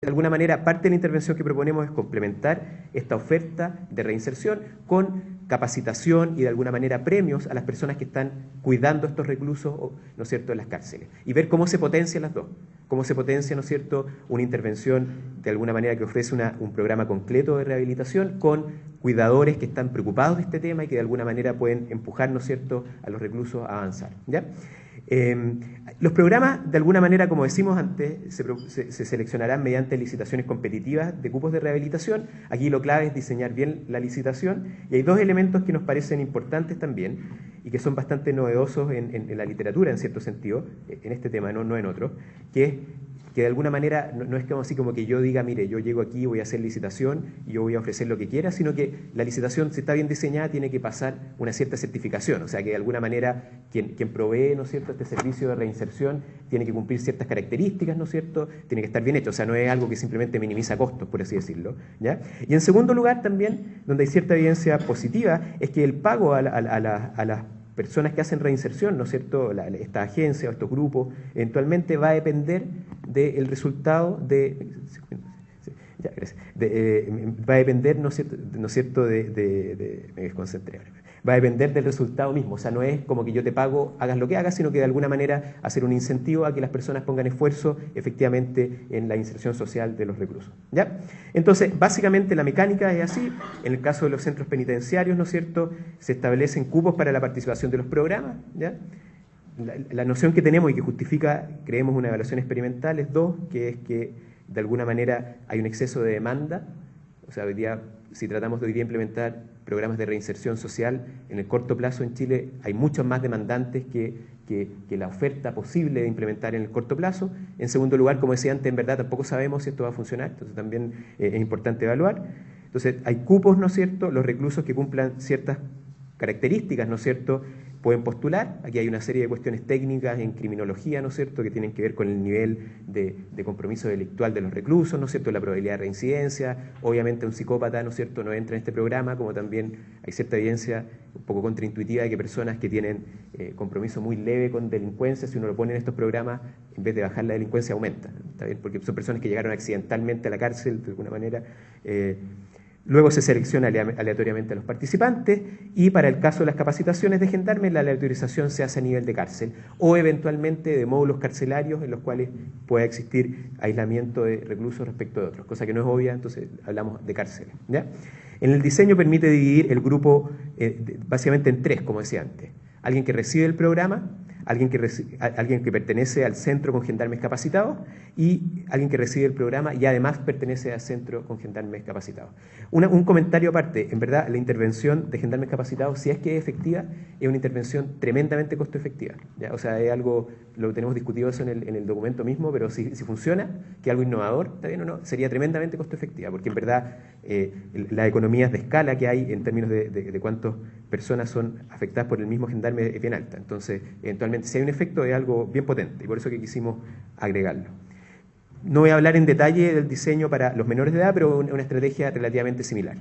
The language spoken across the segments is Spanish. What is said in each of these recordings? De alguna manera, parte de la intervención que proponemos es complementar esta oferta de reinserción con capacitación y de alguna manera premios a las personas que están cuidando estos reclusos, ¿no es cierto?, en las cárceles. Y ver cómo se potencian las dos, cómo se potencia, ¿no es cierto?, una intervención de alguna manera que ofrece un programa completo de rehabilitación con cuidadores que están preocupados de este tema y que de alguna manera pueden empujar, ¿no es cierto?, a los reclusos a avanzar, ¿ya? Los programas, de alguna manera, como decimos antes, se seleccionarán mediante licitaciones competitivas de cupos de rehabilitación. Aquí lo clave es diseñar bien la licitación. Y hay dos elementos que nos parecen importantes también y que son bastante novedosos en la literatura, en cierto sentido, en este tema, no en otro, que es que de alguna manera no es como así como que yo diga, mire, yo llego aquí, voy a hacer licitación y yo voy a ofrecer lo que quiera, sino que la licitación, si está bien diseñada, tiene que pasar una cierta certificación, o sea que de alguna manera quien provee, ¿no es cierto?, este servicio de reinserción tiene que cumplir ciertas características, ¿no es cierto?, tiene que estar bien hecho, o sea, no es algo que simplemente minimiza costos, por así decirlo, ¿ya? Y en segundo lugar también, donde hay cierta evidencia positiva, es que el pago a las personas que hacen reinserción, ¿no es cierto?, esta agencia o estos grupos, eventualmente va a depender del resultado va a depender del resultado mismo, o sea, no es como que yo te pago, hagas lo que hagas, sino que de alguna manera hacer un incentivo a que las personas pongan esfuerzo efectivamente en la inserción social de los reclusos, ¿ya? Entonces, básicamente la mecánica es así. En el caso de los centros penitenciarios, ¿no es cierto?, se establecen cupos para la participación de los programas, ¿ya? La noción que tenemos y que justifica, creemos, una evaluación experimental es dos, que es que de alguna manera hay un exceso de demanda, o sea, hoy día, si tratamos de hoy día implementar programas de reinserción social, en el corto plazo en Chile hay muchos más demandantes que la oferta posible de implementar en el corto plazo. En segundo lugar, como decía antes, en verdad tampoco sabemos si esto va a funcionar, entonces también es importante evaluar. Entonces hay cupos, ¿no es cierto?, los reclusos que cumplan ciertas características, ¿no es cierto?, pueden postular. Aquí hay una serie de cuestiones técnicas en criminología, ¿no es cierto?, que tienen que ver con el nivel de compromiso delictual de los reclusos, ¿no es cierto?, la probabilidad de reincidencia. Obviamente un psicópata, ¿no es cierto?, no entra en este programa, como también hay cierta evidencia un poco contraintuitiva de que personas que tienen compromiso muy leve con delincuencia, si uno lo pone en estos programas, en vez de bajar la delincuencia aumenta, ¿está bien?, porque son personas que llegaron accidentalmente a la cárcel de alguna manera. Luego se selecciona aleatoriamente a los participantes y para el caso de las capacitaciones de gendarmes la aleatorización se hace a nivel de cárcel o eventualmente de módulos carcelarios en los cuales pueda existir aislamiento de reclusos respecto de otros, cosa que no es obvia, entonces hablamos de cárcel, ¿ya? En el diseño permite dividir el grupo básicamente en tres, como decía antes. Alguien que recibe el programa, alguien que pertenece al centro con gendarmes capacitados y alguien que recibe el programa y además pertenece al centro con gendarmes capacitados. Un comentario aparte, en verdad la intervención de gendarmes capacitados, si es que es efectiva, es una intervención tremendamente costo efectiva, ¿ya? O sea, es algo, lo tenemos discutido eso en el documento mismo, pero si funciona, que es algo innovador, ¿está bien o no?, sería tremendamente costo efectiva, porque en verdad las economías de escala que hay en términos de cuántas personas son afectadas por el mismo gendarme es bien alta, entonces eventualmente si hay un efecto es algo bien potente y por eso que quisimos agregarlo. No voy a hablar en detalle del diseño para los menores de edad, pero es una estrategia relativamente similar.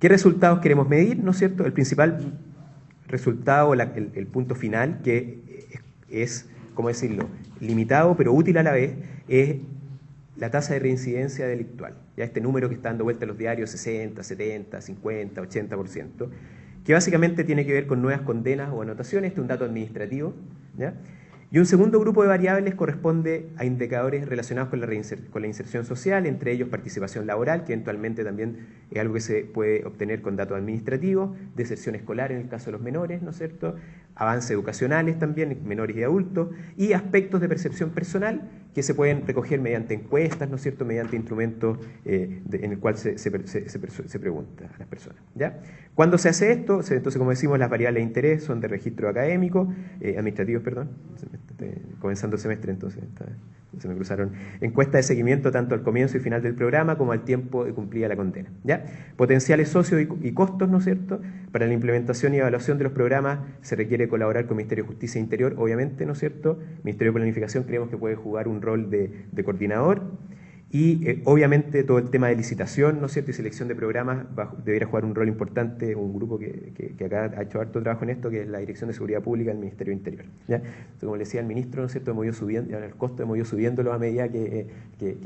¿Qué resultados queremos medir, no es cierto? El principal resultado, el punto final, que es, ¿cómo decirlo?, limitado pero útil a la vez, es la tasa de reincidencia delictual. Ya este número que está dando vuelta en los diarios, 60, 70, 50, 80%, que básicamente tiene que ver con nuevas condenas o anotaciones, este es un dato administrativo, ¿ya? Y un segundo grupo de variables corresponde a indicadores relacionados con la inserción social, entre ellos participación laboral, que eventualmente también es algo que se puede obtener con datos administrativos, deserción escolar en el caso de los menores, ¿no es cierto?, avances educacionales también, menores y adultos, y aspectos de percepción personal que se pueden recoger mediante encuestas, ¿no es cierto?, mediante instrumentos en el cual se pregunta a las personas, ¿ya? ¿Cuándo se hace esto? Entonces, como decimos, las variables de interés son de registro académico, administrativos, perdón, comenzando el semestre, entonces se me cruzaron. Encuesta de seguimiento tanto al comienzo y final del programa como al tiempo de cumplida la condena, ¿ya? Potenciales socios y costos, ¿no es cierto? Para la implementación y evaluación de los programas se requiere colaborar con el Ministerio de Justicia e Interior, obviamente, ¿no es cierto? El Ministerio de Planificación creemos que puede jugar un rol de coordinador. Y obviamente todo el tema de licitación, ¿no es cierto?, y selección de programas debería jugar un rol importante, un grupo que acá ha hecho harto trabajo en esto, que es la Dirección de Seguridad Pública del Ministerio Interior, ¿ya? Entonces, como le decía el ministro, ¿no es cierto?, hemos ido subiendo, el costo hemos ido subiéndolo a medida que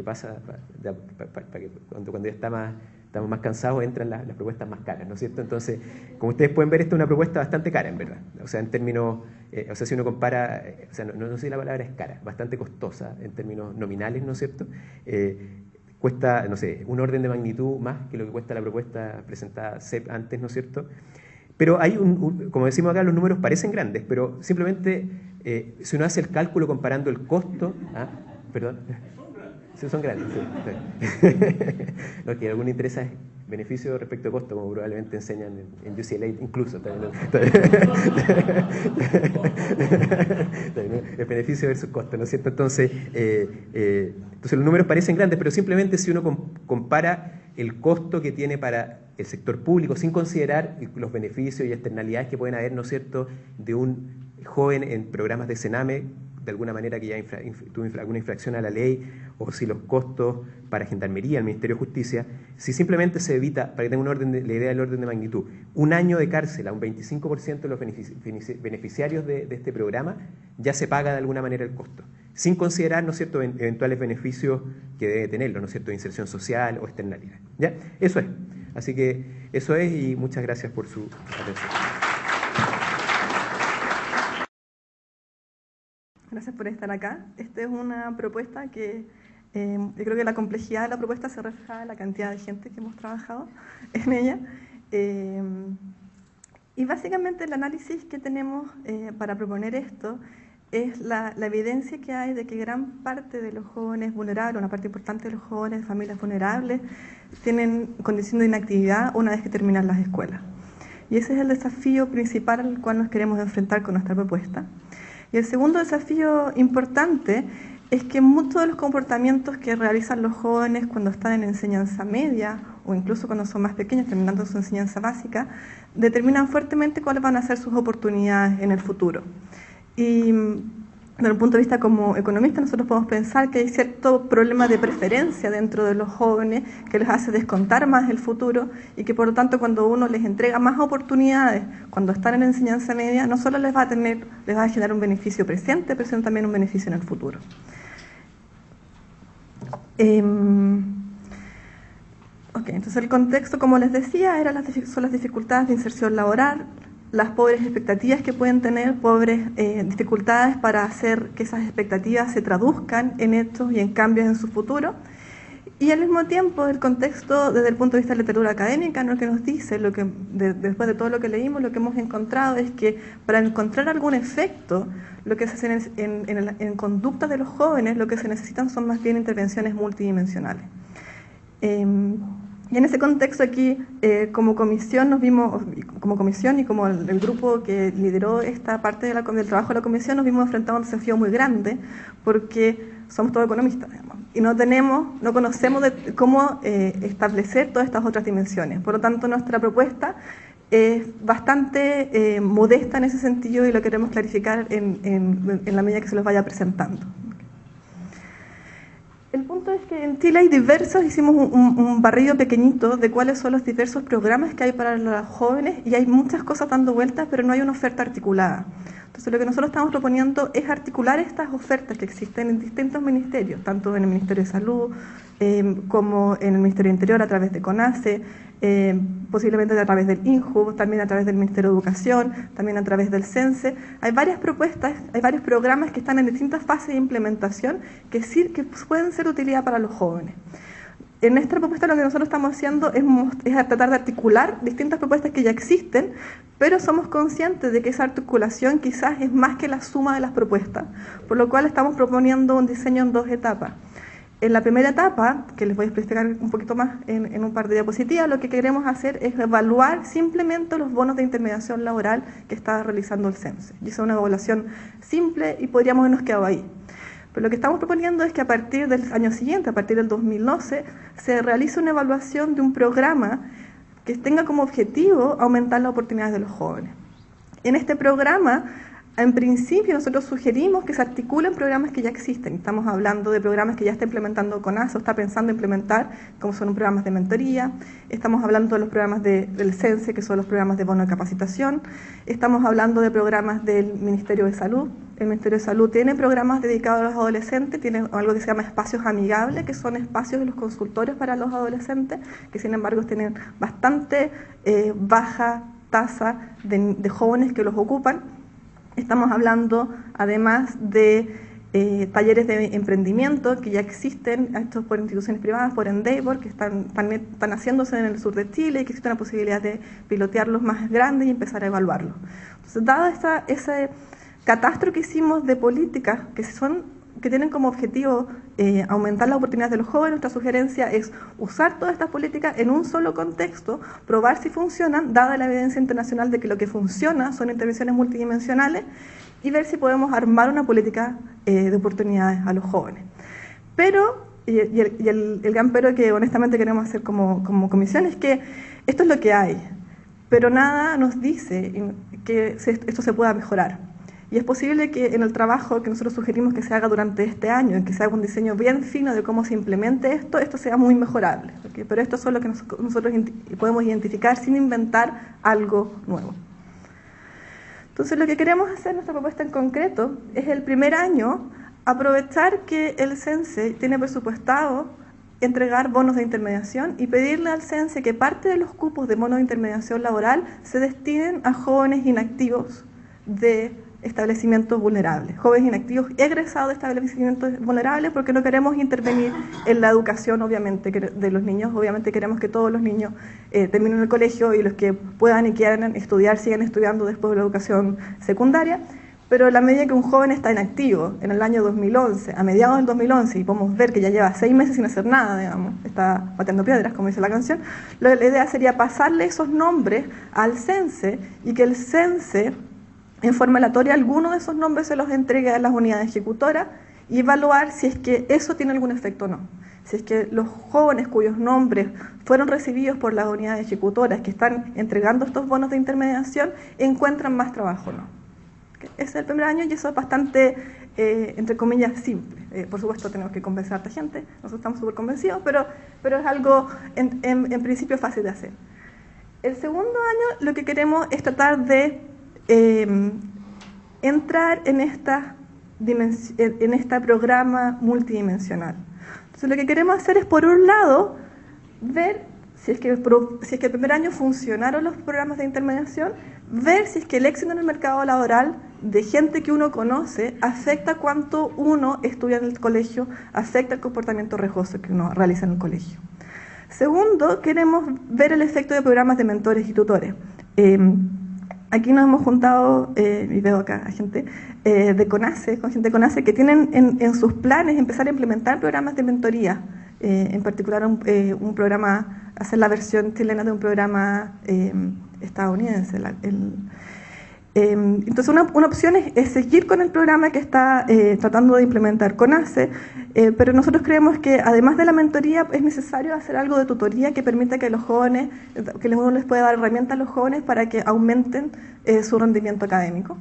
pasa, para que cuando ya estamos más cansados, entran las propuestas más caras, ¿no es cierto? Entonces, como ustedes pueden ver, esta es una propuesta bastante cara, en verdad. O sea, en términos, o sea, si uno compara, o sea, no sé si la palabra es cara, bastante costosa en términos nominales, ¿no es cierto? Cuesta, no sé, un orden de magnitud más que lo que cuesta la propuesta presentada CEP antes, ¿no es cierto? Pero hay como decimos acá, los números parecen grandes, pero simplemente si uno hace el cálculo comparando el costo, perdón, sí, son grandes, sí. Lo que a alguno interesa es beneficio respecto a costo, como probablemente enseñan en UCLA incluso. El beneficio versus costo, ¿no es cierto? Entonces, entonces los números parecen grandes, pero simplemente si uno compara el costo que tiene para el sector público, sin considerar los beneficios y externalidades que pueden haber, ¿no es cierto?, de un joven en programas de SENAME, de alguna manera que ya tuvo alguna infracción a la ley, o si los costos para Gendarmería, el Ministerio de Justicia, si simplemente se evita, para que tenga un orden la idea del orden de magnitud, un año de cárcel a un 25% de los beneficiarios de este programa, ya se paga de alguna manera el costo, sin considerar, ¿no es cierto?, eventuales beneficios que debe tenerlo, ¿no es cierto?, de inserción social o externalidad, ¿ya? Eso es. Así que eso es, y muchas gracias por su atención. Gracias por estar acá. Esta es una propuesta que yo creo que la complejidad de la propuesta se refleja en la cantidad de gente que hemos trabajado en ella. Y básicamente el análisis que tenemos para proponer esto es la evidencia que hay de que gran parte de los jóvenes vulnerables, una parte importante de los jóvenes de familias vulnerables, tienen condición de inactividad una vez que terminan las escuelas. Y ese es el desafío principal al cual nos queremos enfrentar con nuestra propuesta. Y el segundo desafío importante es que muchos de los comportamientos que realizan los jóvenes cuando están en enseñanza media o incluso cuando son más pequeños, terminando su enseñanza básica, determinan fuertemente cuáles van a ser sus oportunidades en el futuro. Y desde el punto de vista como economista, nosotros podemos pensar que hay cierto problema de preferencia dentro de los jóvenes que les hace descontar más el futuro y que por lo tanto cuando uno les entrega más oportunidades cuando están en enseñanza media, no solo les va a generar un beneficio presente, pero también un beneficio en el futuro. Entonces el contexto, como les decía, son las dificultades de inserción laboral, las pobres expectativas que pueden tener, pobres dificultades para hacer que esas expectativas se traduzcan en hechos y en cambios en su futuro. Y al mismo tiempo, el contexto desde el punto de vista de la literatura académica, lo que nos dice, después de todo lo que leímos, lo que hemos encontrado es que para encontrar algún efecto, lo que se hace en conducta de los jóvenes, lo que se necesitan son más bien intervenciones multidimensionales. Y en ese contexto aquí, como comisión y como el grupo que lideró esta parte del trabajo de la comisión, nos vimos enfrentados a un desafío muy grande, porque somos todos economistas, digamos, y no conocemos cómo establecer todas estas otras dimensiones. Por lo tanto, nuestra propuesta es bastante modesta en ese sentido y lo queremos clarificar en la medida que se los vaya presentando. El punto es que en Chile hay diversos, hicimos un barrido pequeñito de cuáles son los diversos programas que hay para los jóvenes y hay muchas cosas dando vueltas, pero no hay una oferta articulada. Entonces lo que nosotros estamos proponiendo es articular estas ofertas que existen en distintos ministerios, tanto en el Ministerio de Salud como en el Ministerio Interior a través de CONACE, posiblemente a través del INJU, también a través del Ministerio de Educación, también a través del SENCE. Hay varias propuestas, hay varios programas que están en distintas fases de implementación que pueden ser de utilidad para los jóvenes. En esta propuesta lo que nosotros estamos haciendo es tratar de articular distintas propuestas que ya existen, pero somos conscientes de que esa articulación quizás es más que la suma de las propuestas, por lo cual estamos proponiendo un diseño en dos etapas. En la primera etapa, que les voy a explicar un poquito más en un par de diapositivas, lo que queremos hacer es evaluar simplemente los bonos de intermediación laboral que está realizando el CEMSE. Y es una evaluación simple y podríamos habernos quedado ahí. Pero lo que estamos proponiendo es que a partir del año siguiente, a partir del 2012, se realice una evaluación de un programa que tenga como objetivo aumentar las oportunidades de los jóvenes. En este programa En principio nosotros sugerimos que se articulen programas que ya existen. Estamos hablando de programas que ya está implementando CONACE o está pensando implementar, como son programas de mentoría. Estamos hablando de los programas del SENCE, que son los programas de bono de capacitación. Estamos hablando de programas del Ministerio de Salud. El Ministerio de Salud tiene programas dedicados a los adolescentes, tiene algo que se llama espacios amigables, que son espacios de los consultorios para los adolescentes, que sin embargo tienen bastante baja tasa de jóvenes que los ocupan. Estamos hablando además de talleres de emprendimiento que ya existen, estos por instituciones privadas, por Endeavor, que están haciéndose en el sur de Chile y que existe una posibilidad de pilotearlos más grandes y empezar a evaluarlos. Entonces, dado ese catastro que hicimos de políticas que tienen como objetivo aumentar las oportunidades de los jóvenes, nuestra sugerencia es usar todas estas políticas en un solo contexto, probar si funcionan, dada la evidencia internacional de que lo que funciona son intervenciones multidimensionales, y ver si podemos armar una política de oportunidades a los jóvenes. Pero, y el gran pero que honestamente queremos hacer como comisión es que esto es lo que hay, pero nada nos dice que esto se pueda mejorar. Y es posible que en el trabajo que nosotros sugerimos que se haga durante este año, en que se haga un diseño bien fino de cómo se implemente esto sea muy mejorable, ¿okay? Pero esto es lo que nosotros podemos identificar sin inventar algo nuevo. Entonces, lo que queremos hacer, nuestra propuesta en concreto, es el primer año aprovechar que el SENCE tiene presupuestado entregar bonos de intermediación y pedirle al SENCE que parte de los cupos de bonos de intermediación laboral se destinen a jóvenes inactivos de establecimientos vulnerables, jóvenes inactivos y egresados de establecimientos vulnerables, porque no queremos intervenir en la educación, obviamente, de los niños. Obviamente queremos que todos los niños terminen el colegio, y los que puedan y quieran estudiar sigan estudiando después de la educación secundaria, pero a la medida que un joven está inactivo en el año 2011, a mediados del 2011, y podemos ver que ya lleva 6 meses sin hacer nada, digamos, está pateando piedras, como dice la canción, la idea sería pasarle esos nombres al SENCE y que el SENCE, en forma aleatoria, alguno de esos nombres se los entregue a las unidades ejecutoras y evaluar si es que eso tiene algún efecto o no. Si es que los jóvenes cuyos nombres fueron recibidos por las unidades ejecutoras que están entregando estos bonos de intermediación encuentran más trabajo o no. ¿Okay? Ese es el primer año y eso es bastante, entre comillas, simple. Por supuesto tenemos que convencer a esta gente, nosotros estamos súper convencidos, pero es algo en principio fácil de hacer. El segundo año lo que queremos es tratar de entrar en este programa multidimensional. Entonces, lo que queremos hacer es, por un lado, ver si es que el primer año funcionaron los programas de intermediación, ver si es que el éxito en el mercado laboral de gente que uno conoce afecta cuánto uno estudia en el colegio, afecta el comportamiento riesgoso que uno realiza en el colegio. Segundo, queremos ver el efecto de programas de mentores y tutores. Aquí nos hemos juntado, y veo acá a gente de CONACE, con gente de CONACE que tienen en sus planes empezar a implementar programas de mentoría, en particular un programa, hacer la versión chilena de un programa estadounidense. Entonces, una opción es seguir con el programa que está tratando de implementar CONACE, pero nosotros creemos que además de la mentoría es necesario hacer algo de tutoría que permita que los jóvenes, que uno les pueda dar herramientas a los jóvenes para que aumenten su rendimiento académico.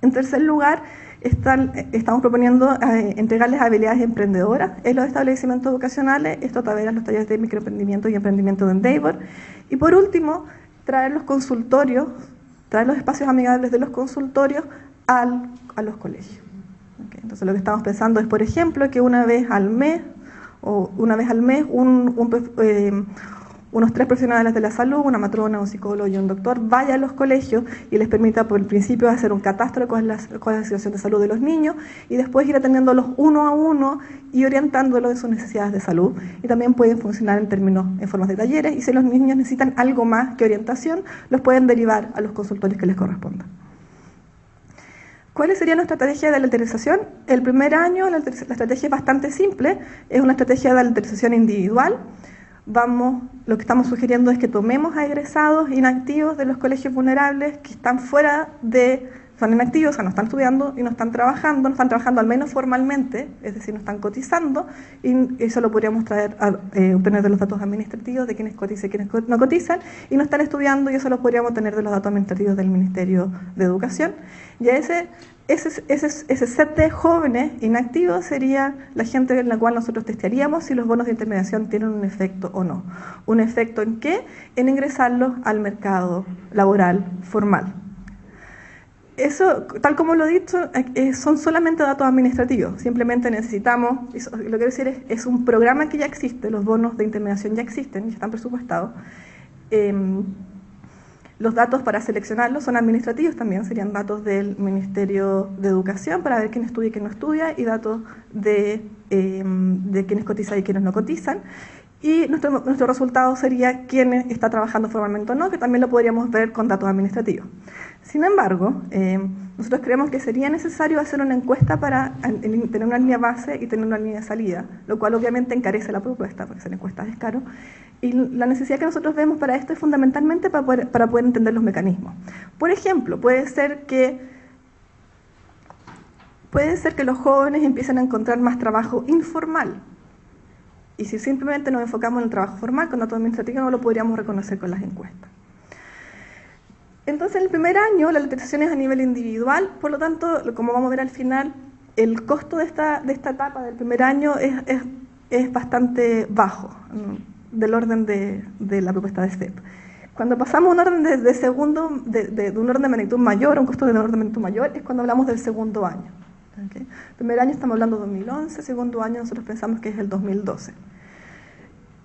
En tercer lugar, estamos proponiendo entregarles habilidades emprendedoras en los establecimientos educacionales, esto también en los talleres de microemprendimiento y emprendimiento de Endeavor. Y por último, traer los consultorios, traer los espacios amigables de los consultorios a los colegios. ¿Okay? Entonces, lo que estamos pensando es, por ejemplo, que una vez al mes unos 3 profesionales de la salud, una matrona, un psicólogo y un doctor, vaya a los colegios y les permita, por el principio, hacer un catastro con cuál es la situación de salud de los niños, y después ir atendiéndolos uno a uno y orientándolos en sus necesidades de salud. Y también pueden funcionar en formas de talleres, y si los niños necesitan algo más que orientación, los pueden derivar a los consultorios que les correspondan. ¿Cuál sería nuestra estrategia de alterización? El primer año la estrategia es bastante simple, es una estrategia de alterización individual. Lo que estamos sugiriendo es que tomemos a egresados inactivos de los colegios vulnerables que están fuera de son inactivos, o sea, no están estudiando y no están trabajando al menos formalmente, es decir, no están cotizando, y eso lo podríamos traer a obtener de los datos administrativos de quienes cotizan y quienes no cotizan, y no están estudiando, y eso lo podríamos tener de los datos administrativos del Ministerio de Educación. Y a ese set de jóvenes inactivos sería la gente en la cual nosotros testearíamos si los bonos de intermediación tienen un efecto o no. ¿Un efecto en qué? En ingresarlos al mercado laboral formal. Eso, tal como lo he dicho, son solamente datos administrativos. Simplemente necesitamos, lo que quiero decir es un programa que ya existe, los bonos de intermediación ya existen, ya están presupuestados. Los datos para seleccionarlos son administrativos también, serían datos del Ministerio de Educación para ver quién estudia y quién no estudia, y datos de quiénes cotizan y quiénes no cotizan. Y nuestro resultado sería quién está trabajando formalmente o no, que también lo podríamos ver con datos administrativos. Sin embargo, nosotros creemos que sería necesario hacer una encuesta para tener una línea base y tener una línea de salida, lo cual obviamente encarece la propuesta, porque hacer encuestas es caro. Y la necesidad que nosotros vemos para esto es fundamentalmente para poder entender los mecanismos. Por ejemplo, puede ser que los jóvenes empiecen a encontrar más trabajo informal. Y si simplemente nos enfocamos en el trabajo formal, con datos administrativos no lo podríamos reconocer con las encuestas. Entonces, en el primer año, la legislación es a nivel individual, por lo tanto, como vamos a ver al final, el costo de esta etapa del primer año es bastante bajo, del orden de la propuesta de SEP. Cuando pasamos un orden de un orden de magnitud mayor, un costo de un orden de magnitud mayor, es cuando hablamos del segundo año. Okay. Primer año estamos hablando de 2011, segundo año nosotros pensamos que es el 2012.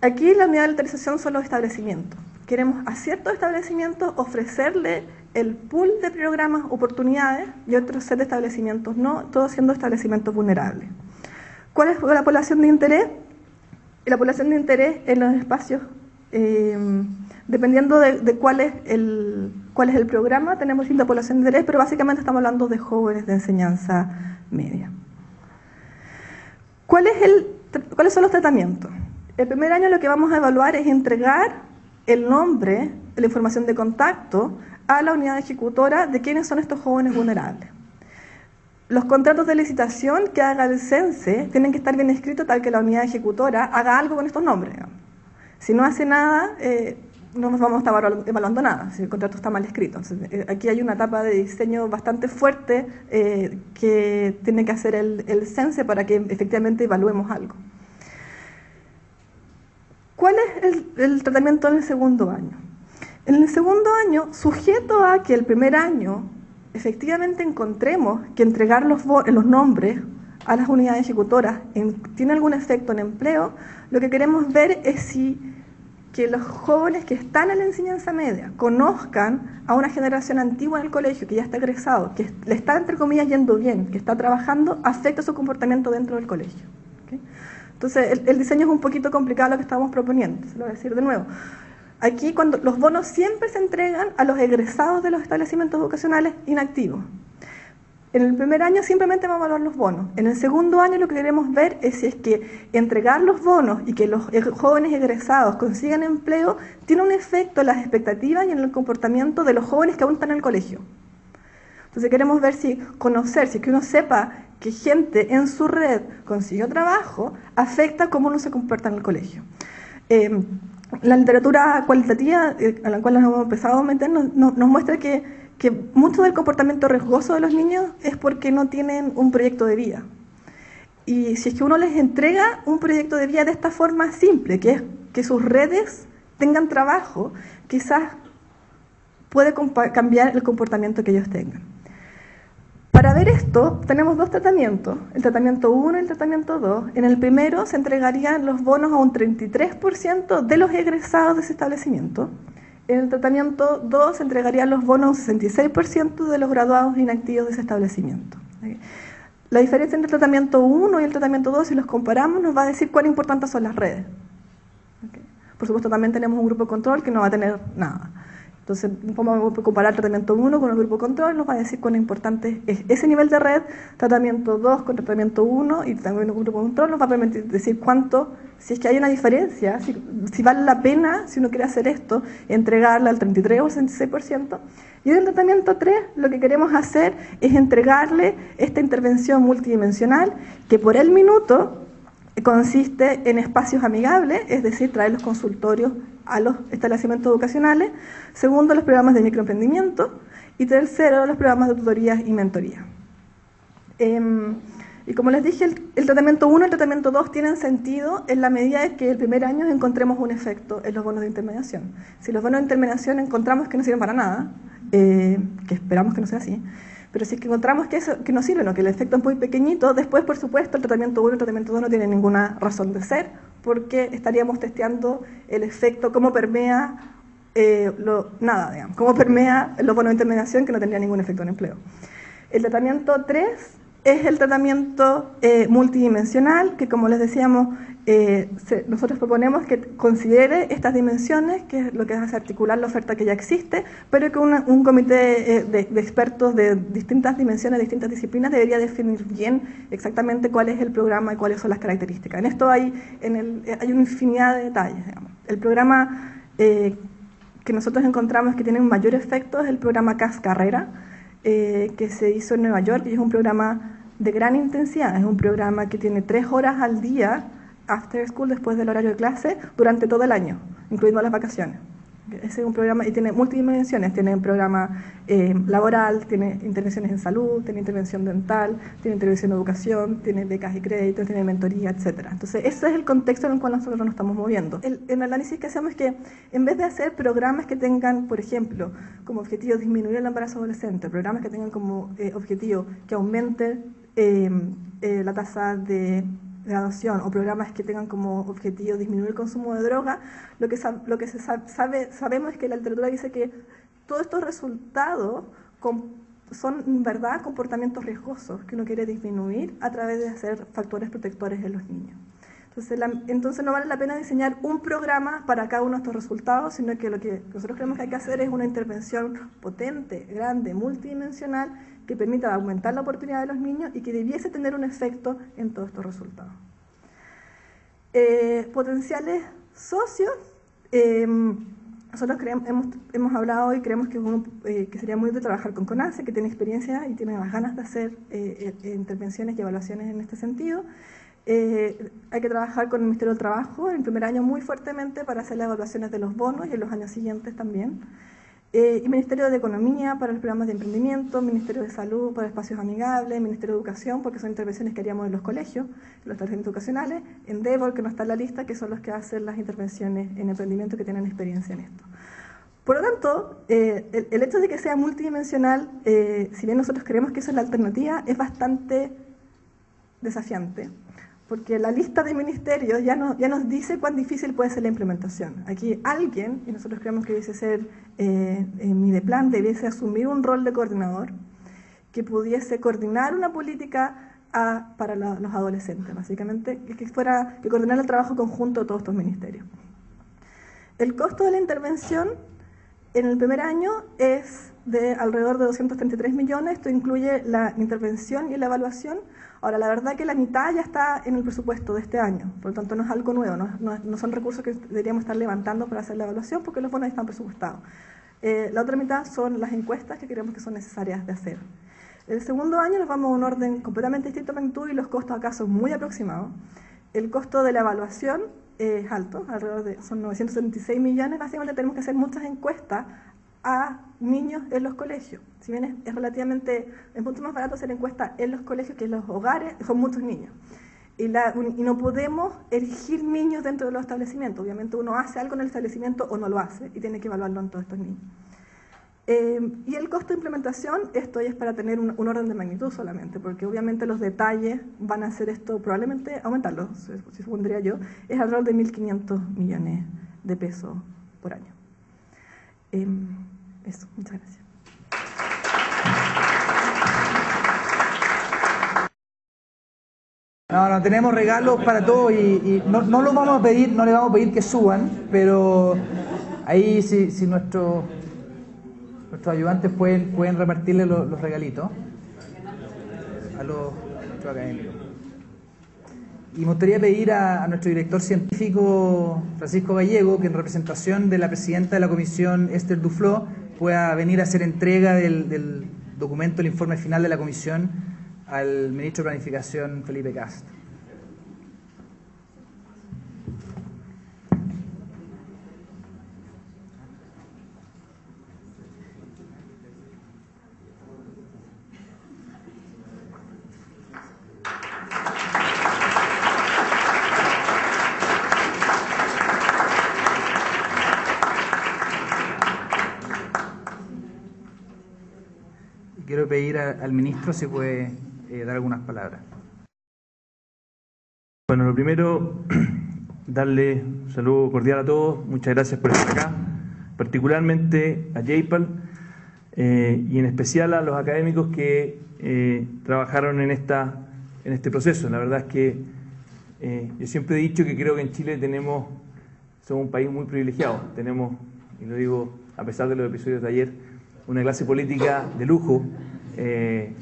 Aquí la unidad de leterización son los establecimientos. Queremos a ciertos establecimientos ofrecerle el pool de programas, oportunidades, y otro set de establecimientos no, todos siendo establecimientos vulnerables. ¿Cuál es la población de interés? La población de interés en los espacios, dependiendo de cuál es el programa, tenemos distinta población de interés, pero básicamente estamos hablando de jóvenes de enseñanza media. ¿Cuáles son los tratamientos? El primer año lo que vamos a evaluar es entregar el nombre, la información de contacto, a la unidad ejecutora de quiénes son estos jóvenes vulnerables. Los contratos de licitación que haga el SENCE tienen que estar bien escritos tal que la unidad ejecutora haga algo con estos nombres. Si no hace nada, no nos vamos a estar evaluando nada, si el contrato está mal escrito. Entonces, aquí hay una etapa de diseño bastante fuerte que tiene que hacer el SENCE para que efectivamente evaluemos algo. ¿Cuál es el tratamiento en el segundo año? En el segundo año, sujeto a que el primer año efectivamente encontremos que entregar los nombres a las unidades ejecutoras tiene algún efecto en empleo, lo que queremos ver es que los jóvenes que están en la enseñanza media conozcan a una generación antigua en el colegio, que ya está egresado, que le está, entre comillas, yendo bien, que está trabajando, afecta su comportamiento dentro del colegio. ¿Okay? Entonces, el diseño es un poquito complicado lo que estábamos proponiendo, se lo voy a decir de nuevo. Aquí, cuando los bonos siempre se entregan a los egresados de los establecimientos educacionales inactivos. En el primer año simplemente vamos a evaluar los bonos. En el segundo año lo que queremos ver es si es que entregar los bonos y que los jóvenes egresados consigan empleo tiene un efecto en las expectativas y en el comportamiento de los jóvenes que aún están en el colegio. Entonces queremos ver si es que uno sepa que gente en su red consiguió trabajo, afecta cómo uno se comporta en el colegio. La literatura cualitativa a la cual nos hemos empezado a meter nos muestra que mucho del comportamiento riesgoso de los niños es porque no tienen un proyecto de vida. Y si es que uno les entrega un proyecto de vida de esta forma simple, que es que sus redes tengan trabajo, quizás puede cambiar el comportamiento que ellos tengan. Para ver esto, tenemos dos tratamientos, el tratamiento 1 y el tratamiento 2. En el primero se entregarían los bonos a un 33% de los egresados de ese establecimiento. En el tratamiento 2 se entregarían los bonos al 66% de los graduados inactivos de ese establecimiento. La diferencia entre el tratamiento 1 y el tratamiento 2, si los comparamos, nos va a decir cuán importantes son las redes. Por supuesto, también tenemos un grupo de control que no va a tener nada. Entonces, ¿cómo comparar tratamiento 1 con el grupo control? Nos va a decir cuán importante es ese nivel de red, tratamiento 2 con tratamiento 1 y también el grupo control nos va a permitir decir cuánto, si es que hay una diferencia, si vale la pena, si uno quiere hacer esto, entregarla al 33 o al 66%. Y en el tratamiento 3 lo que queremos hacer es entregarle esta intervención multidimensional que por el minuto consiste en espacios amigables, es decir, traer los consultorios a los establecimientos educacionales, segundo, los programas de microemprendimiento y tercero, los programas de tutoría y mentoría. Y como les dije, el tratamiento 1 y el tratamiento 2 tienen sentido en la medida de que el primer año encontremos un efecto en los bonos de intermediación. Si los bonos de intermediación encontramos que no sirven para nada, que esperamos que no sea así, pero si es que encontramos que no sirven o que el efecto es muy pequeñito, después, por supuesto, el tratamiento 1 y el tratamiento 2 no tienen ninguna razón de ser, porque estaríamos testeando el efecto, cómo permea, cómo permea los bonos de intermediación, que no tendría ningún efecto en empleo. El tratamiento 3 es el tratamiento multidimensional, que como les decíamos, nosotros proponemos que considere estas dimensiones, que es lo que hace articular la oferta que ya existe, pero que un comité de expertos de distintas dimensiones, de distintas disciplinas, debería definir bien exactamente cuál es el programa y cuáles son las características. En esto hay una infinidad de detalles, digamos. El programa que nosotros encontramos que tiene un mayor efecto es el programa CAS Carrera, que se hizo en Nueva York, y es un programa de gran intensidad, es un programa que tiene 3 horas al día after school, después del horario de clase, durante todo el año, incluyendo las vacaciones. Ese es un programa, y tiene multidimensiones, tiene un programa laboral, tiene intervenciones en salud, tiene intervención dental, tiene intervención en educación, tiene becas y créditos, tiene mentoría, etc. Entonces, ese es el contexto en el cual nosotros nos estamos moviendo. El análisis que hacemos es que, en vez de hacer programas que tengan, por ejemplo, como objetivo disminuir el embarazo adolescente, programas que tengan como objetivo que aumente la tasa de graduación, o programas que tengan como objetivo disminuir el consumo de droga, lo que sabemos es que la literatura dice que todos estos resultados son en verdad comportamientos riesgosos que uno quiere disminuir a través de hacer factores protectores en los niños. Entonces no vale la pena diseñar un programa para cada uno de estos resultados, sino que lo que nosotros creemos que hay que hacer es una intervención potente, grande, multidimensional, que permita aumentar la oportunidad de los niños y que debiese tener un efecto en todos estos resultados. Potenciales socios. Nosotros hemos hablado y creemos que sería muy útil trabajar con CONACE, que tiene experiencia y tiene las ganas de hacer intervenciones y evaluaciones en este sentido. Hay que trabajar con el Ministerio del Trabajo en el primer año muy fuertemente para hacer las evaluaciones de los bonos y en los años siguientes también. Y Ministerio de Economía para los programas de emprendimiento, Ministerio de Salud para espacios amigables, Ministerio de Educación, porque son intervenciones que haríamos en los colegios, en los establecimientos educacionales, Endeavor, que no está en la lista, que son los que hacen las intervenciones en emprendimiento que tienen experiencia en esto. Por lo tanto, el hecho de que sea multidimensional, si bien nosotros creemos que eso es la alternativa, es bastante desafiante, porque la lista de ministerios ya nos dice cuán difícil puede ser la implementación. Aquí alguien, y nosotros creemos que debiese ser Mideplan, debiese asumir un rol de coordinador que pudiese coordinar una política para los adolescentes, básicamente, que coordinara el trabajo conjunto de todos estos ministerios. El costo de la intervención en el primer año es de alrededor de 233 millones, esto incluye la intervención y la evaluación. Ahora, la verdad que la mitad ya está en el presupuesto de este año, por lo tanto no es algo nuevo, no son recursos que deberíamos estar levantando para hacer la evaluación porque los bonos están presupuestados. La otra mitad son las encuestas que creemos que son necesarias de hacer. El segundo año nos vamos a un orden completamente distinto a magnitud y los costos acá son muy aproximados. El costo de la evaluación es alto, son 976 millones, básicamente tenemos que hacer muchas encuestas a niños en los colegios. Si bien es mucho más barato hacer encuestas en los colegios que en los hogares, son muchos niños. Y no podemos erigir niños dentro de los establecimientos. Obviamente uno hace algo en el establecimiento o no lo hace, y tiene que evaluarlo en todos estos niños. Y el costo de implementación, esto ya es para tener un orden de magnitud solamente, porque obviamente los detalles van a hacer esto, probablemente aumentarlo, si supondría yo, es alrededor de 1.500 millones de pesos por año. Eso, muchas gracias. No, tenemos regalos para todos y no los vamos a pedir, no le vamos a pedir que suban, pero ahí si nuestro nuestros ayudantes pueden repartirle los regalitos a nuestros académicos. Y me gustaría pedir a nuestro director científico, Francisco Gallego, que en representación de la presidenta de la comisión, Esther Duflo, pueda venir a hacer entrega del documento, el informe final de la comisión, al ministro de Planificación, Felipe Cast. Quiero pedir al ministro si puede dar algunas palabras. Bueno, lo primero, darle un saludo cordial a todos. Muchas gracias por estar acá, particularmente a J-PAL y en especial a los académicos que trabajaron en este proceso. La verdad es que yo siempre he dicho que creo que en Chile somos un país muy privilegiado. Tenemos, y lo digo a pesar de los episodios de ayer, una clase política de lujo. De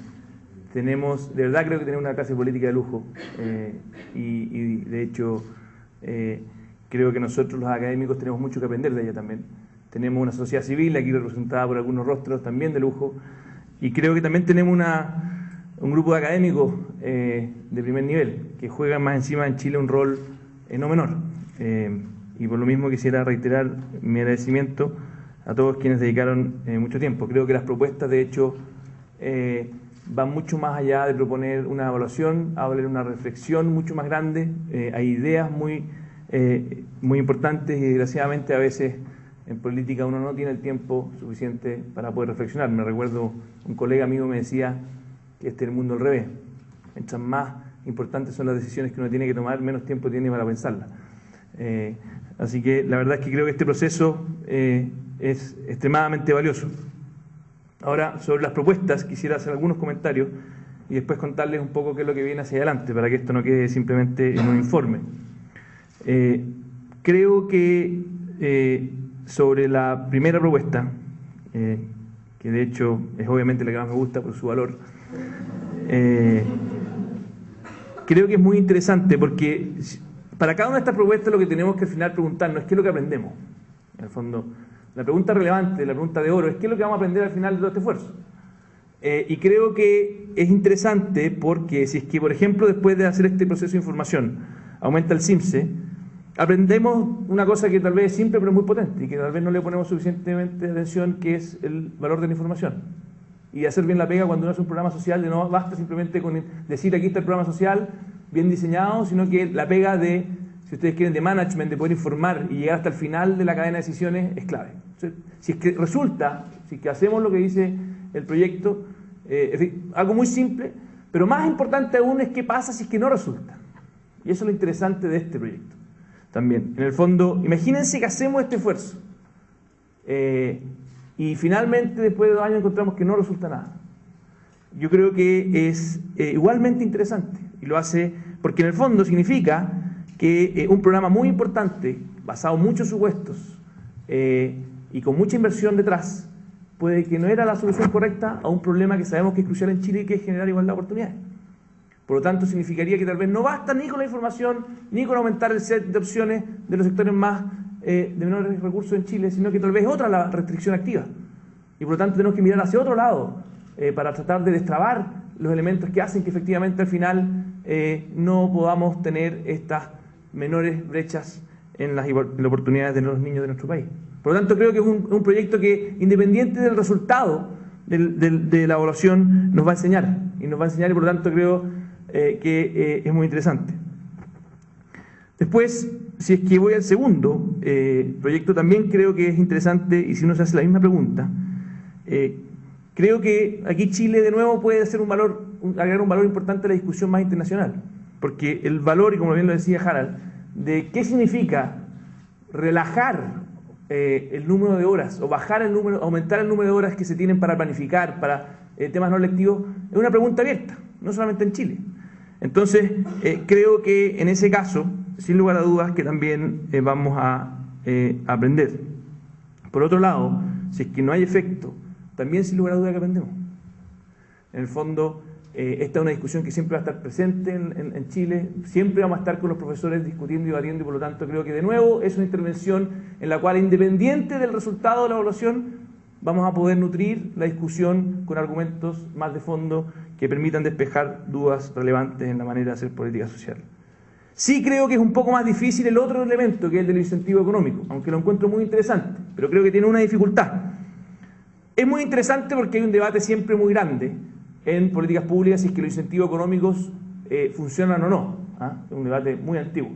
verdad creo que tenemos una clase política de lujo, y de hecho creo que nosotros los académicos tenemos mucho que aprender de ella también. Tenemos una sociedad civil aquí representada por algunos rostros también de lujo, y creo que también tenemos un grupo de académicos de primer nivel, que juegan más encima en Chile un rol no menor, y por lo mismo quisiera reiterar mi agradecimiento a todos quienes dedicaron mucho tiempo. Creo que las propuestas, de hecho, van mucho más allá de proponer una evaluación, hablan de una reflexión mucho más grande. Hay ideas muy importantes, y desgraciadamente a veces en política uno no tiene el tiempo suficiente para poder reflexionar. Me recuerdo, un colega amigo me decía que este es el mundo al revés. Mientras más importantes son las decisiones que uno tiene que tomar, menos tiempo tiene para pensarlas. Así que la verdad es que creo que este proceso es extremadamente valioso. Ahora, sobre las propuestas, quisiera hacer algunos comentarios y después contarles un poco qué es lo que viene hacia adelante, para que esto no quede simplemente en un informe. Creo que sobre la primera propuesta, que de hecho es obviamente la que más me gusta por su valor, creo que es muy interesante, porque para cada una de estas propuestas lo que tenemos que al final preguntarnos es qué es lo que aprendemos. En el fondo, la pregunta relevante, la pregunta de oro, es qué es lo que vamos a aprender al final de todo este esfuerzo. Y creo que es interesante porque si es que, por ejemplo, después de hacer este proceso de información, aumenta el CIMSE, aprendemos una cosa que tal vez es simple pero es muy potente, y que tal vez no le ponemos suficientemente atención, que es el valor de la información. Y hacer bien la pega cuando uno hace un programa social, de no basta simplemente con decir aquí está el programa social bien diseñado, sino que la pega de, si ustedes quieren, de management, de poder informar y llegar hasta el final de la cadena de decisiones, es clave. Si es que resulta, si es que hacemos lo que dice el proyecto, es decir, algo muy simple, pero más importante aún es qué pasa si es que no resulta. Y eso es lo interesante de este proyecto también. En el fondo, imagínense que hacemos este esfuerzo y finalmente después de 2 años encontramos que no resulta nada. Yo creo que es igualmente interesante, y lo hace porque en el fondo significa que un programa muy importante, basado en muchos supuestos y con mucha inversión detrás, puede que no era la solución correcta a un problema que sabemos que es crucial en Chile, y que es generar igualdad de oportunidades. Por lo tanto, significaría que tal vez no basta ni con la información, ni con aumentar el set de opciones de los sectores más de menores recursos en Chile, sino que tal vez otra la restricción activa. Y por lo tanto tenemos que mirar hacia otro lado para tratar de destrabar los elementos que hacen que efectivamente al final no podamos tener estas menores brechas en las oportunidades de los niños de nuestro país. Por lo tanto, creo que es un proyecto que, independiente del resultado de la evaluación, nos va a enseñar. Y por lo tanto creo que es muy interesante. Después, si es que voy al segundo proyecto, también creo que es interesante, y si uno se hace la misma pregunta, creo que aquí Chile de nuevo puede hacer agregar un valor importante a la discusión más internacional. Porque el valor, y como bien lo decía Harald, de qué significa relajar el número de horas o aumentar el número de horas que se tienen para planificar, para temas no lectivos, es una pregunta abierta, no solamente en Chile. Entonces, creo que en ese caso, sin lugar a dudas, que también vamos a aprender. Por otro lado, si es que no hay efecto también sin lugar a duda que aprendemos. En el fondo, esta es una discusión que siempre va a estar presente en Chile, siempre vamos a estar con los profesores discutiendo y debatiendo, y por lo tanto creo que de nuevo es una intervención en la cual, independiente del resultado de la evaluación, vamos a poder nutrir la discusión con argumentos más de fondo que permitan despejar dudas relevantes en la manera de hacer política social. Sí creo que es un poco más difícil el otro elemento, que es el del incentivo económico, aunque lo encuentro muy interesante, pero creo que tiene una dificultad. Es muy interesante porque hay un debate siempre muy grande en políticas públicas si es que los incentivos económicos funcionan o no. Es un debate muy antiguo.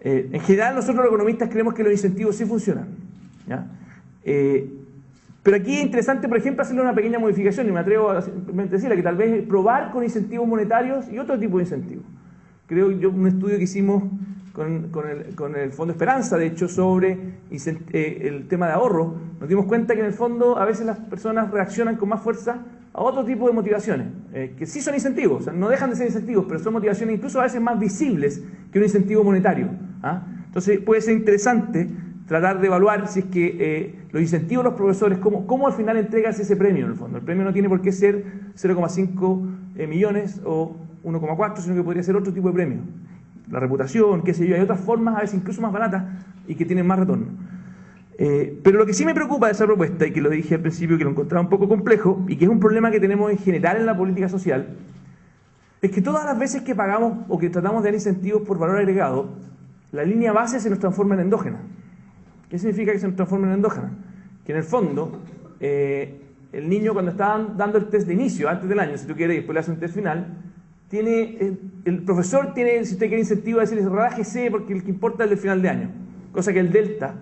En general nosotros los economistas creemos que los incentivos sí funcionan, ¿ya? Pero aquí es interesante, por ejemplo, hacerle una pequeña modificación, y me atrevo a decirle que tal vez probar con incentivos monetarios y otro tipo de incentivos. Creo yo, un estudio que hicimos con el Fondo Esperanza, de hecho, sobre el tema de ahorro, nos dimos cuenta que en el fondo a veces las personas reaccionan con más fuerza a otro tipo de motivaciones, que sí son incentivos, o sea, no dejan de ser incentivos, pero son motivaciones incluso a veces más visibles que un incentivo monetario, ¿ah? Entonces puede ser interesante tratar de evaluar si es que los incentivos de los profesores, cómo al final entregas ese premio en el fondo. El premio no tiene por qué ser 0,5 millones o 1,4, sino que podría ser otro tipo de premio. La reputación, qué sé yo, hay otras formas a veces incluso más baratas y que tienen más retorno. Pero lo que sí me preocupa de esa propuesta, y que lo dije al principio que lo encontraba un poco complejo, y que es un problema que tenemos en general en la política social, es que todas las veces que pagamos o que tratamos de dar incentivos por valor agregado, la línea base se nos transforma en endógena. ¿Qué significa que se nos transforma en endógena? Que en el fondo, el niño cuando está dando el test de inicio, antes del año, si tú quieres, y después le hace un test final, el profesor tiene, si usted quiere incentivo, a decirle relájese porque el que importa es el del final de año, cosa que el delta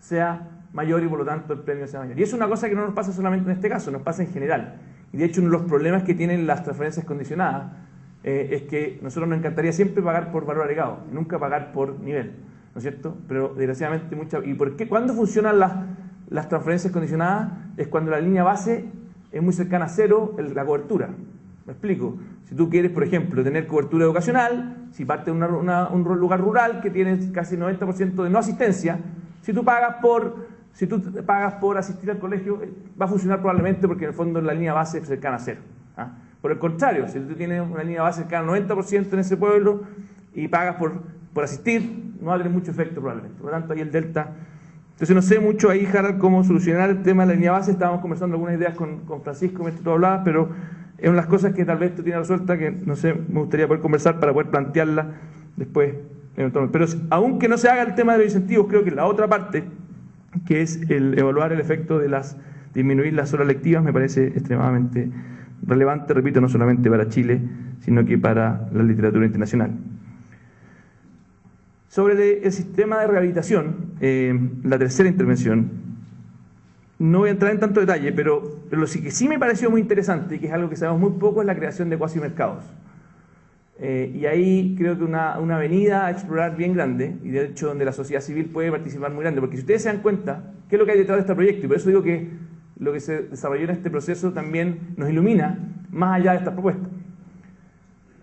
sea mayor y por lo tanto el premio sea mayor. Y es una cosa que no nos pasa solamente en este caso, nos pasa en general. Y de hecho uno de los problemas que tienen las transferencias condicionadas es que nosotros nos encantaría siempre pagar por valor agregado, nunca pagar por nivel, ¿no es cierto? Pero desgraciadamente muchas... ¿Y por qué? ¿Cuándo funcionan las transferencias condicionadas? Es cuando la línea base es muy cercana a cero, la cobertura. ¿Me explico? Si tú quieres, por ejemplo, tener cobertura educacional, si parte de un lugar rural que tiene casi 90% de no asistencia, si tú pagas por asistir al colegio, va a funcionar probablemente porque en el fondo la línea base es cercana a cero, ¿ah? Por el contrario, si tú tienes una línea base cercana al 90% en ese pueblo y pagas por asistir, no va a tener mucho efecto probablemente. Por lo tanto, ahí el delta... Entonces no sé mucho ahí, Harold, cómo solucionar el tema de la línea base. Estábamos conversando algunas ideas con Francisco mientras tú hablabas, pero... es una de las cosas que tal vez tú tienes resuelta, que no sé, me gustaría poder conversar para poder plantearla después. Pero aunque no se haga el tema de los incentivos, creo que la otra parte, que es el evaluar el efecto de disminuir las horas lectivas, me parece extremadamente relevante, repito, no solamente para Chile, sino que para la literatura internacional. Sobre el sistema de rehabilitación, la tercera intervención, no voy a entrar en tanto detalle, pero lo que sí me pareció muy interesante y que es algo que sabemos muy poco es la creación de cuasimercados. Y ahí creo que una avenida a explorar bien grande, y de hecho donde la sociedad civil puede participar muy grande, porque si ustedes se dan cuenta, ¿qué es lo que hay detrás de este proyecto? Y por eso digo que lo que se desarrolló en este proceso también nos ilumina más allá de estas propuestas.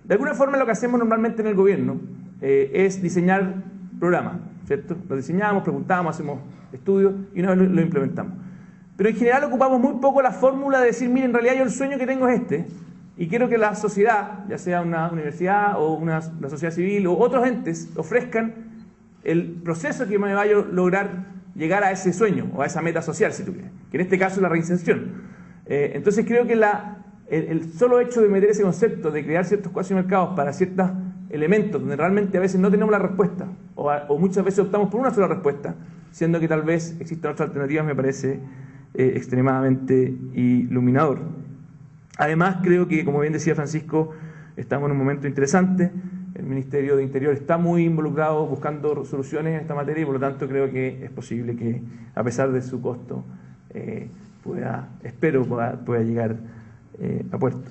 De alguna forma lo que hacemos normalmente en el gobierno es diseñar programas, ¿cierto? Los diseñamos, preguntamos, hacemos estudios y una vez lo implementamos. Pero en general ocupamos muy poco la fórmula de decir, mire, en realidad yo el sueño que tengo es este, y quiero que la sociedad, ya sea una universidad o la sociedad civil o otros entes, ofrezcan el proceso que me vaya a lograr llegar a ese sueño o a esa meta social, si tú quieres, que en este caso es la reinserción. Entonces creo que el solo hecho de meter ese concepto de crear ciertos cuasimercados para ciertos elementos donde realmente a veces no tenemos la respuesta, o muchas veces optamos por una sola respuesta, siendo que tal vez existan otras alternativas, me parece... extremadamente iluminador. Además, creo que, como bien decía Francisco, estamos en un momento interesante. El Ministerio de Interior está muy involucrado buscando soluciones en esta materia y por lo tanto creo que es posible que, a pesar de su costo, espero pueda llegar a puerto.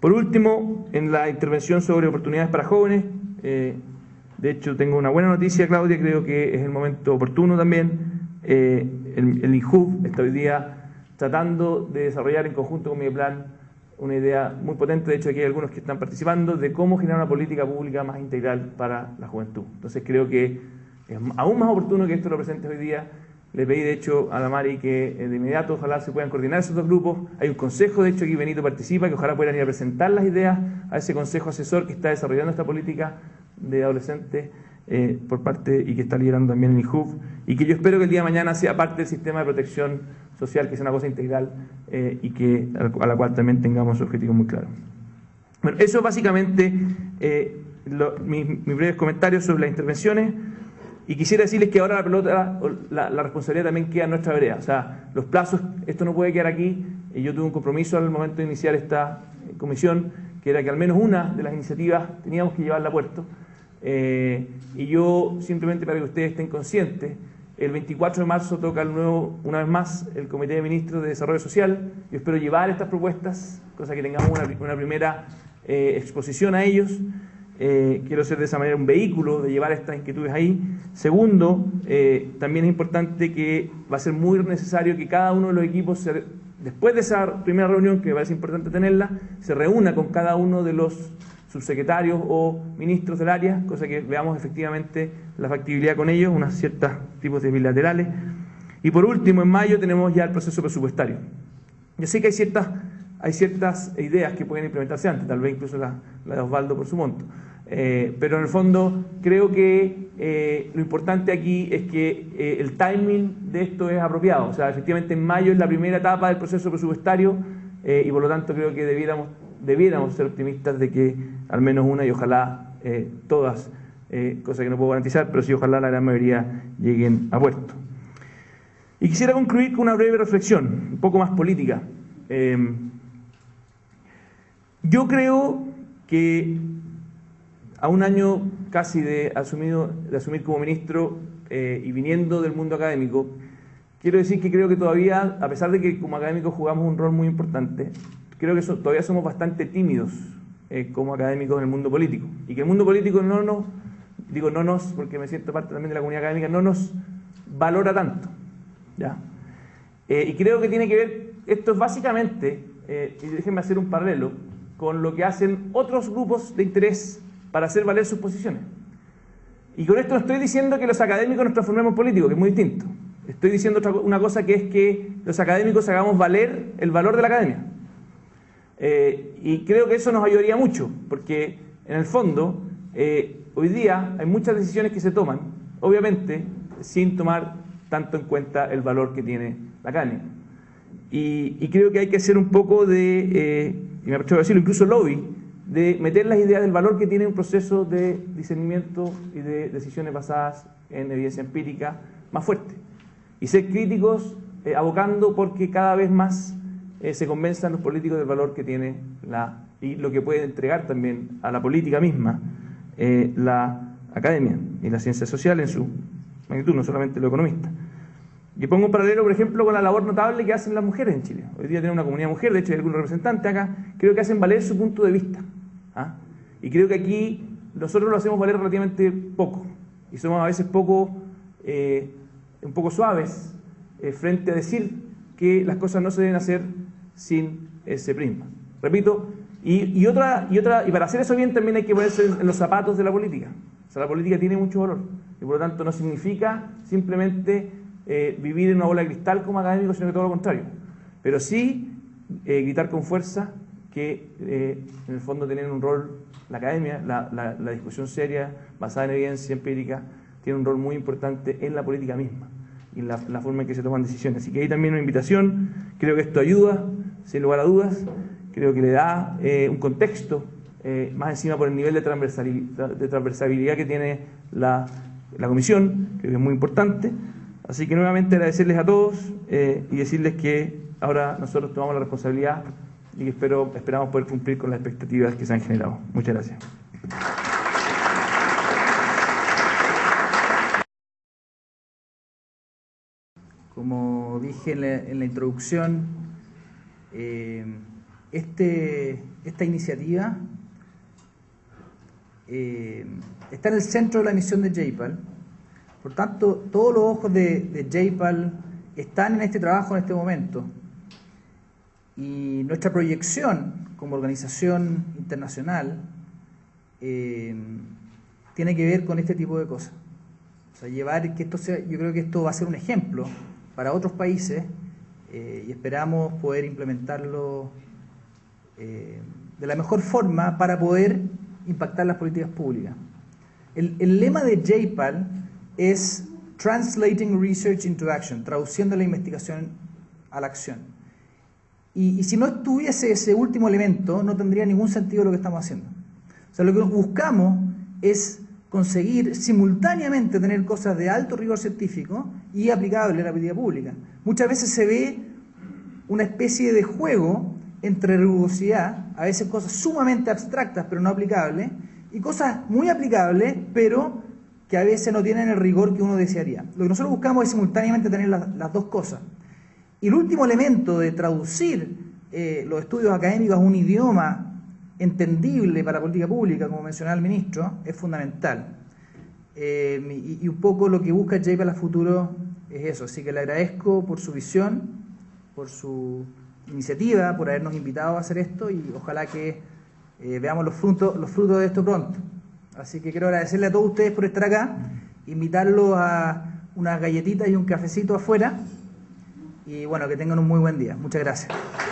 Por último, en la intervención sobre oportunidades para jóvenes, de hecho tengo una buena noticia, Claudia, creo que es el momento oportuno también. El INJU está hoy día tratando de desarrollar en conjunto con Mideplan una idea muy potente, de hecho aquí hay algunos que están participando, de cómo generar una política pública más integral para la juventud. Entonces creo que es aún más oportuno que esto lo presente hoy día Le pedí, de hecho, a la Mari que de inmediato ojalá se puedan coordinar esos dos grupos. Hay un consejo, de hecho, aquí Benito participa, que ojalá puedan ir a presentar las ideas a ese consejo asesor que está desarrollando esta política de adolescentes por parte, y que está liderando también el eHub, y que yo espero que el día de mañana sea parte del sistema de protección social, que sea una cosa integral y que a la cual también tengamos objetivos muy claros. Bueno, eso básicamente mis breves comentarios sobre las intervenciones. Y quisiera decirles que ahora la pelota, la responsabilidad también queda en nuestra vereda. O sea, los plazos, esto no puede quedar aquí. Yo tuve un compromiso al momento de iniciar esta comisión, que era que al menos una de las iniciativas teníamos que llevarla a puerto. Y yo, simplemente para que ustedes estén conscientes, el 24 de marzo toca una vez más el Comité de Ministros de Desarrollo Social. Yo espero llevar estas propuestas, cosa que tengamos una primera exposición a ellos. Quiero ser de esa manera un vehículo de llevar estas inquietudes ahí. Segundo, también es importante que va a ser muy necesario que cada uno de los equipos, después de esa primera reunión, que me parece importante tenerla, se reúna con cada uno de los subsecretarios o ministros del área, cosa que veamos efectivamente la factibilidad con ellos, unos ciertos tipos de bilaterales. Y por último, en mayo tenemos ya el proceso presupuestario. Yo sé que hay ciertas ideas que pueden implementarse antes, tal vez incluso la de Osvaldo por su monto. Pero en el fondo creo que lo importante aquí es que el timing de esto es apropiado. O sea, efectivamente en mayo es la primera etapa del proceso presupuestario y por lo tanto creo que debiéramos ser optimistas de que al menos una y ojalá todas, cosa que no puedo garantizar, pero sí ojalá la gran mayoría lleguen a puerto. Y quisiera concluir con una breve reflexión, un poco más política. Yo creo que a un año casi de asumir como ministro y viniendo del mundo académico, quiero decir que creo que todavía, a pesar de que como académicos jugamos un rol muy importante, creo que todavía somos bastante tímidos como académicos en el mundo político. Y que el mundo político no nos, porque me siento parte también de la comunidad académica, no nos valora tanto, ¿ya? Y creo que tiene que ver, esto es básicamente, y déjenme hacer un paralelo, con lo que hacen otros grupos de interés para hacer valer sus posiciones. Y con esto no estoy diciendo que los académicos nos transformemos en políticos, que es muy distinto. Estoy diciendo una cosa, que es que los académicos hagamos valer el valor de la academia. Y creo que eso nos ayudaría mucho, porque en el fondo, hoy día hay muchas decisiones que se toman, obviamente, sin tomar tanto en cuenta el valor que tiene la academia. Y creo que hay que hacer un poco de, y me atrevo a decirlo, incluso lobby, de meter las ideas del valor que tiene un proceso de discernimiento y de decisiones basadas en evidencia empírica más fuerte. Y ser críticos, abocando porque cada vez más se convenzan los políticos del valor que tiene y lo que puede entregar también a la política misma la academia y la ciencia social en su magnitud, no solamente lo economista. Y pongo un paralelo, por ejemplo, con la labor notable que hacen las mujeres en Chile. Hoy día tenemos una comunidad mujer, de hecho hay algún representante acá, creo que hacen valer su punto de vista. ¿Ah? Y creo que aquí nosotros lo hacemos valer relativamente poco y somos a veces un poco suaves frente a decir que las cosas no se deben hacer sin ese prisma, repito, y para hacer eso bien también hay que ponerse en los zapatos de la política. O sea, la política tiene mucho valor y por lo tanto no significa simplemente vivir en una bola de cristal como académico, sino que todo lo contrario, pero sí gritar con fuerza que en el fondo tienen un rol, la academia, la discusión seria basada en evidencia empírica tiene un rol muy importante en la política misma y en la forma en que se toman decisiones. Así que ahí también una invitación, creo que esto ayuda, sin lugar a dudas, creo que le da un contexto, más encima por el nivel de transversabilidad que tiene la comisión, creo que es muy importante. Así que nuevamente agradecerles a todos y decirles que ahora nosotros tomamos la responsabilidad y que esperamos poder cumplir con las expectativas que se han generado. Muchas gracias. Como dije en la introducción, esta iniciativa está en el centro de la misión de J-PAL. Por tanto, todos los ojos de J-PAL están en este trabajo en este momento. Y nuestra proyección como organización internacional tiene que ver con este tipo de cosas. O sea, llevar que esto sea, yo creo que esto va a ser un ejemplo para otros países y esperamos poder implementarlo de la mejor forma para poder impactar las políticas públicas. El lema de J-PAL es Translating Research into Action, traduciendo la investigación a la acción. Y si no estuviese ese último elemento, no tendría ningún sentido lo que estamos haciendo. O sea, lo que buscamos es conseguir simultáneamente tener cosas de alto rigor científico y aplicable a la política pública. Muchas veces se ve una especie de juego entre rugosidad, a veces cosas sumamente abstractas pero no aplicables, y cosas muy aplicables pero que a veces no tienen el rigor que uno desearía. Lo que nosotros buscamos es simultáneamente tener las dos cosas. Y el último elemento de traducir los estudios académicos a un idioma entendible para la política pública, como mencionaba el ministro, es fundamental. Y un poco lo que busca J-PAL a futuro es eso. Así que le agradezco por su visión, por su iniciativa, por habernos invitado a hacer esto y ojalá que veamos los frutos de esto pronto. Así que quiero agradecerle a todos ustedes por estar acá, invitarlos a unas galletitas y un cafecito afuera. Y bueno, que tengan un muy buen día. Muchas gracias.